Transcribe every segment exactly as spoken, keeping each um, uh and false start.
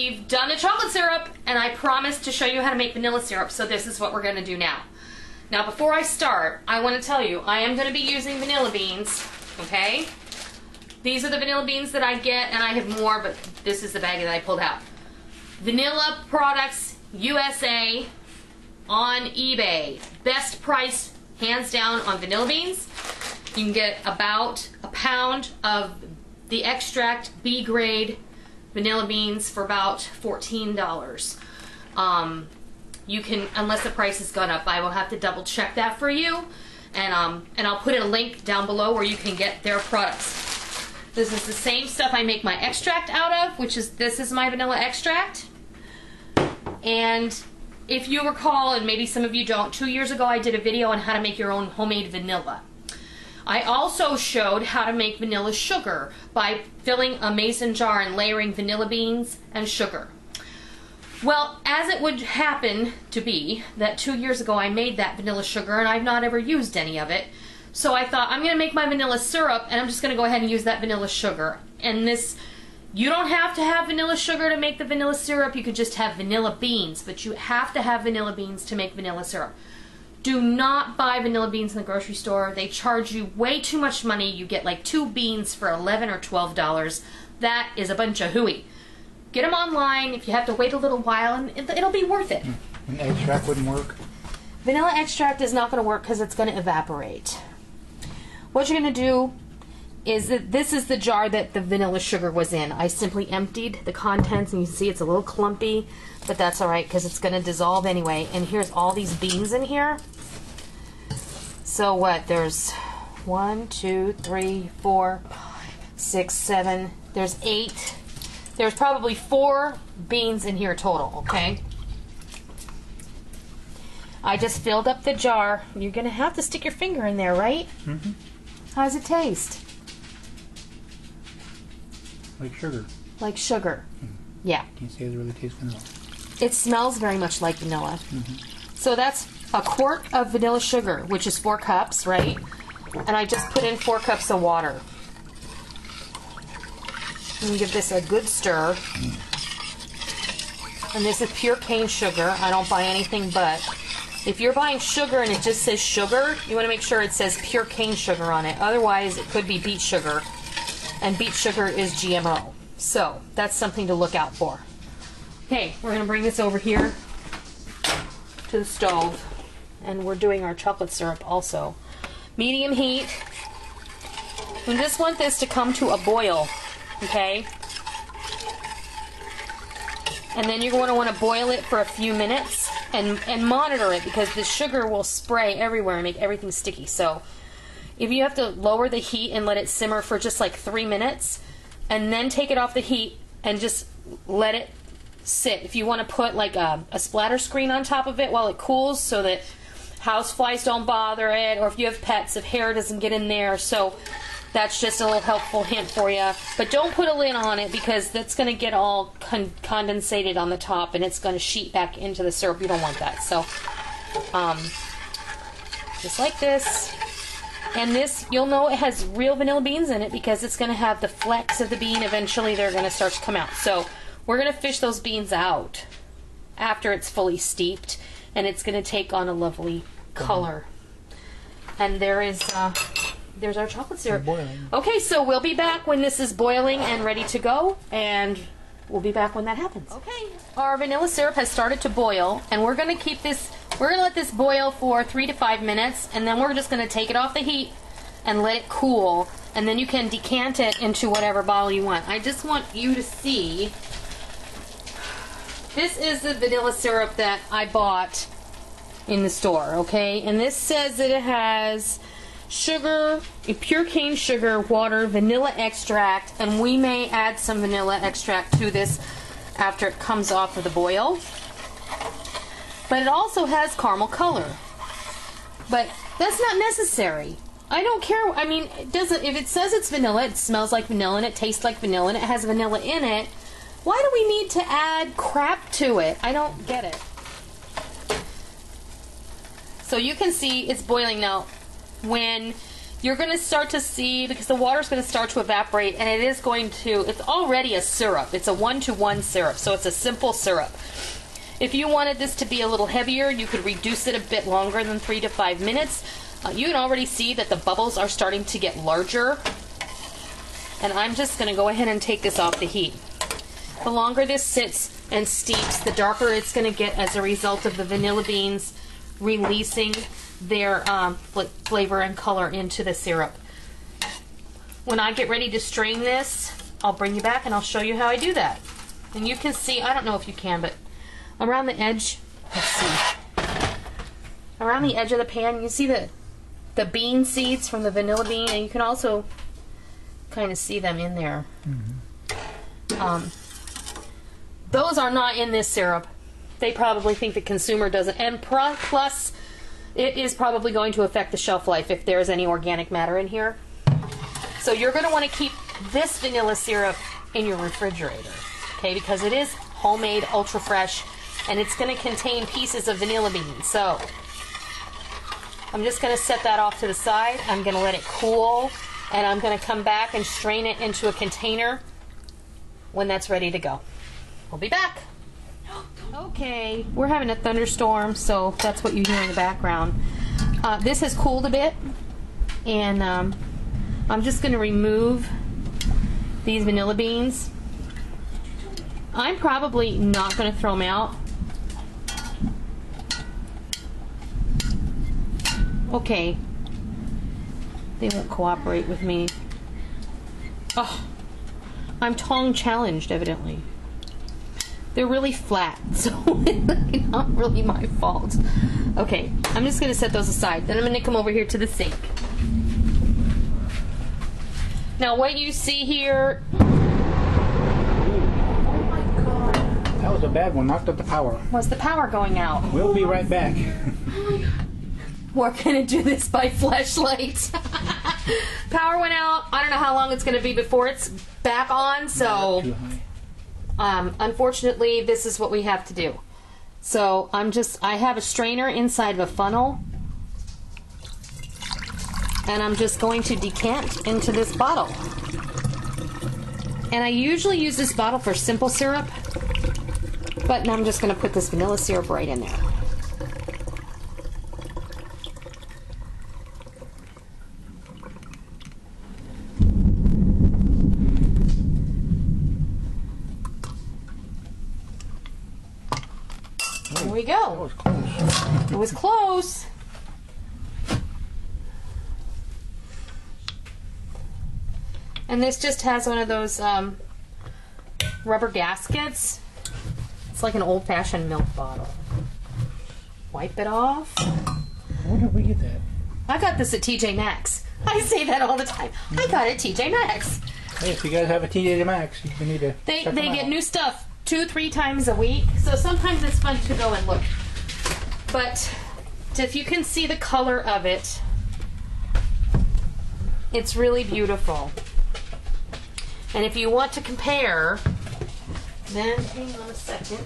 We've done the chocolate syrup, and I promised to show you how to make vanilla syrup, so this is what we're going to do now. Now, before I start, I want to tell you, I am going to be using vanilla beans, okay? These are the vanilla beans that I get, and I have more, but this is the bag that I pulled out. Vanilla Products U S A on eBay. Best price, hands down, on vanilla beans. You can get about a pound of the extract B-grade vanilla beans for about fourteen dollars. Um, you can, unless the price has gone up, I will have to double check that for you. And, um, and I'll put a link down below where you can get their products. This is the same stuff I make my extract out of, which is, this is my vanilla extract. And if you recall, and maybe some of you don't, two years ago I did a video on how to make your own homemade vanilla. I also showed how to make vanilla sugar by filling a mason jar and layering vanilla beans and sugar. Well, as it would happen to be, that two years ago I made that vanilla sugar and I've not ever used any of it. So I thought, I'm going to make my vanilla syrup and I'm just going to go ahead and use that vanilla sugar. And this, you don't have to have vanilla sugar to make the vanilla syrup, you could just have vanilla beans, but you have to have vanilla beans to make vanilla syrup. Do not buy vanilla beans in the grocery store. They charge you way too much money. You get like two beans for eleven or twelve dollars. That is a bunch of hooey. Get them online if you have to wait a little while, and it'll be worth it. An extract wouldn't work? Vanilla extract is not going to work because it's going to evaporate. What you're going to do is that this is the jar that the vanilla sugar was in. I simply emptied the contents, and you can see it's a little clumpy, but that's all right because it's going to dissolve anyway. And here's all these beans in here. So what? There's one, two, three, four, five, six, seven. There's eight. There's probably four beans in here total. Okay. I just filled up the jar. You're going to have to stick your finger in there, right? Mm-hmm. How does it taste? Like sugar. Like sugar. Mm. Yeah. Can't say it really tastes vanilla. It smells very much like vanilla. Mm-hmm. So that's a quart of vanilla sugar, which is four cups, right? And I just put in four cups of water. And give this a good stir. Mm. And this is pure cane sugar. I don't buy anything but. If you're buying sugar and it just says sugar, you want to make sure it says pure cane sugar on it. Otherwise, it could be beet sugar, and beet sugar is G M O. So that's something to look out for. Okay, we're going to bring this over here to the stove, and we're doing our chocolate syrup also. Medium heat. We just want this to come to a boil, okay? And then you're going to want to boil it for a few minutes and, and monitor it because the sugar will spray everywhere and make everything sticky. So if you have to lower the heat and let it simmer for just like three minutes and then take it off the heat and just let it sit. If you want to put like a, a splatter screen on top of it while it cools so that houseflies don't bother it, or if you have pets, if hair doesn't get in there. So that's just a little helpful hint for you. But don't put a lid on it because that's going to get all con condensated on the top and it's going to sheet back into the syrup. You don't want that. So, um, just like this. And this, you'll know it has real vanilla beans in it because it's going to have the flecks of the bean. Eventually they're going to start to come out. So we're going to fish those beans out after it's fully steeped and it's going to take on a lovely color. And there is... Uh, There's our chocolate syrup. Okay, so we'll be back when this is boiling and ready to go, and we'll be back when that happens. Okay, our vanilla syrup has started to boil, and we're going to keep this, we're going to let this boil for three to five minutes, and then we're just going to take it off the heat and let it cool, and then you can decant it into whatever bottle you want. I just want you to see, this is the vanilla syrup that I bought in the store, okay? And this says that it has... sugar, pure cane sugar, water, vanilla extract, and we may add some vanilla extract to this after it comes off of the boil. But it also has caramel color. But that's not necessary. I don't care. I mean, it doesn't, if it says it's vanilla, it smells like vanilla and it tastes like vanilla and it has vanilla in it. Why do we need to add crap to it? I don't get it. So you can see it's boiling now. When you're going to start to see, because the water's going to start to evaporate, and it is going to, it's already a syrup. It's a one-to-one syrup, so it's a simple syrup. If you wanted this to be a little heavier, you could reduce it a bit longer than three to five minutes. Uh, you can already see that the bubbles are starting to get larger. And I'm just going to go ahead and take this off the heat. The longer this sits and steeps, the darker it's going to get as a result of the vanilla beans releasing their um, flavor and color into the syrup. When I get ready to strain this, I'll bring you back and I'll show you how I do that. And you can see, I don't know if you can, but around the edge, let's see, around the edge of the pan, you can see the, the bean seeds from the vanilla bean, and you can also kind of see them in there. Mm-hmm. um, those are not in this syrup. They probably think the consumer doesn't, and pro plus it is probably going to affect the shelf life if there's any organic matter in here. So you're going to want to keep this vanilla syrup in your refrigerator, okay, because it is homemade, ultra fresh, and it's going to contain pieces of vanilla beans. So I'm just going to set that off to the side. I'm going to let it cool, and I'm going to come back and strain it into a container when that's ready to go. We'll be back. Okay, we're having a thunderstorm, so that's what you hear in the background. Uh, this has cooled a bit, and um, I'm just going to remove these vanilla beans. I'm probably not going to throw them out. Okay. They won't cooperate with me. Oh, I'm tongue challenged, evidently. They're really flat, so it's not really my fault. Okay, I'm just going to set those aside. Then I'm going to come over here to the sink. Now what you see here... Oh my God. That was a bad one, knocked out the power. Was the power going out? We'll be right back. Oh my God. We're going to do this by flashlight. Power went out. I don't know how long it's going to be before it's back on, so... Um, unfortunately, this is what we have to do. So I'm just, I have a strainer inside of a funnel, and I'm just going to decant into this bottle. And I usually use this bottle for simple syrup, but now I'm just going to put this vanilla syrup right in there. There we go. That was close. It was close. And this just has one of those um, rubber gaskets. It's like an old-fashioned milk bottle. Wipe it off. Where did we get that? I got this at T J Maxx. I say that all the time. Mm-hmm. I got it at T J Maxx. Hey, if you guys have a T J Maxx, you need to. They they get out. New stuff two, three times a week, so sometimes it's fun to go and look. But if you can see the color of it, it's really beautiful. And if you want to compare, then hang on a second.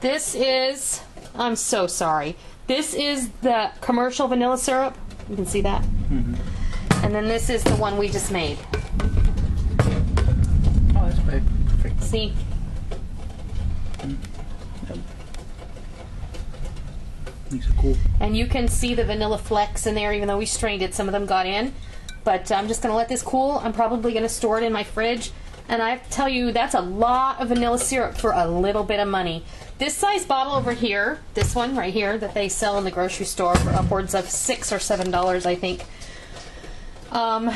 This is, I'm so sorry, this is the commercial vanilla syrup. You can see that. Mm-hmm. And then this is the one we just made. See? Cool. And you can see the vanilla flecks in there, even though we strained it, some of them got in. But I'm just going to let this cool. I'm probably going to store it in my fridge. And I tell you, that's a lot of vanilla syrup for a little bit of money. This size bottle over here, this one right here, that they sell in the grocery store for upwards of six or seven dollars, I think. Um,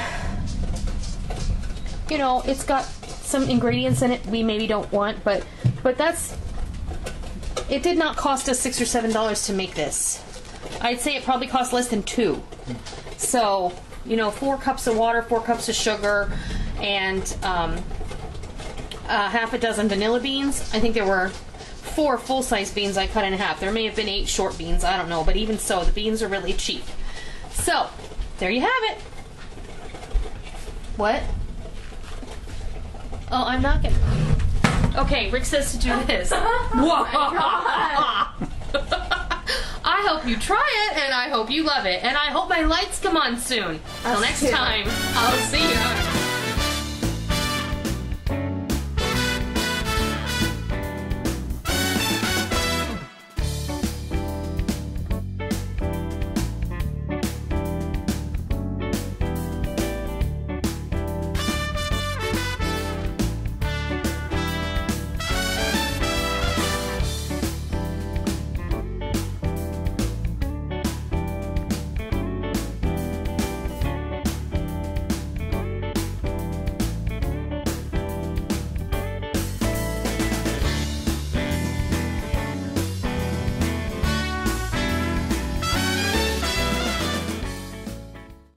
you know, it's got some ingredients in it we maybe don't want, but but that's, it did not cost us six or seven dollars to make this. I'd say it probably cost less than two. So, you know, four cups of water, four cups of sugar, and um, uh, half a dozen vanilla beans. I think there were four full-size beans I cut in half. There may have been eight short beans, I don't know, but even so, the beans are really cheap. So, there you have it. What? Oh, I'm not gonna. Okay, Rick says to do this. Whoa! I I hope you try it, and I hope you love it, and I hope my lights come on soon. Till next time, I'll see ya.